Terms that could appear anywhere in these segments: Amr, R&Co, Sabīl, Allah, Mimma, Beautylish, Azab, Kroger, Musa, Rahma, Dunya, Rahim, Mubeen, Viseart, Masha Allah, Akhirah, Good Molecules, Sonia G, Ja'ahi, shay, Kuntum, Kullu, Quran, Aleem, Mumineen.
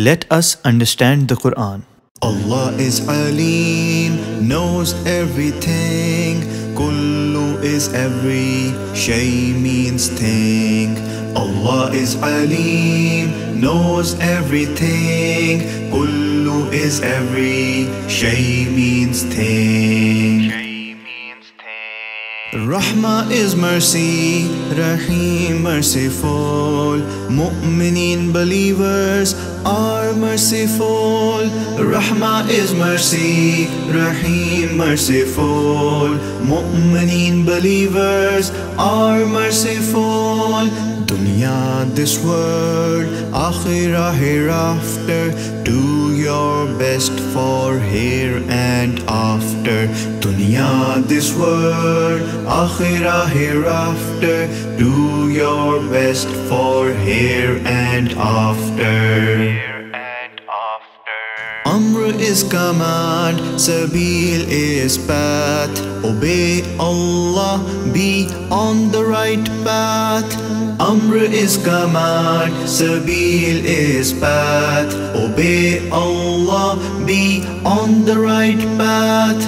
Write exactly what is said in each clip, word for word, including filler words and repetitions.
Let us understand the Quran. Allah is Aleem, knows everything. Kullu is every, shay means thing. Allah is Aleem, knows everything. Kullu is every, shay means thing. Rahma is mercy, Rahim merciful. Mumineen believers are merciful. Rahma is mercy, Rahim merciful. Mumineen believers are merciful. Dunya, this world, Akhirah, hereafter. Do your best for here and after. Dunya, this world, Akhirah, hereafter. Do your best for here and after. Amr is command, Sabīl is path. Obey Allah, be on the right path. Amr is command, Sabīl is path. Obey Allah, be on the right path.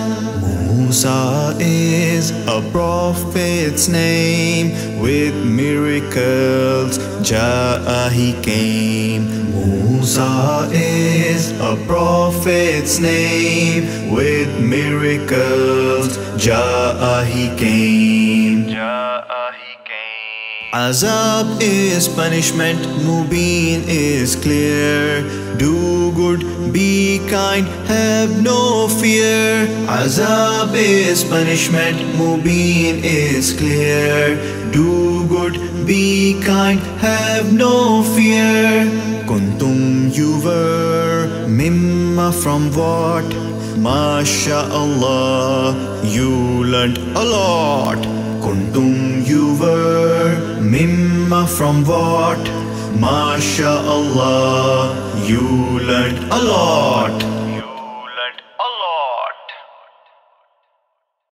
Musa is a prophet's name. With miracles, Ja'ahi came. Musa is a prophet's name. With miracles, Ja'ahi came. Ja'ahi came. Azab is punishment, Mubeen is clear. Do good, be kind, have no fear. Azab is punishment, Mubeen is clear. Do good, be kind, have no fear. Kuntum, you were, Mimma, from what? Masha Allah, you learnt a lot. Kuntum, you were, Mimma, from what? Masha Allah, you learnt a lot.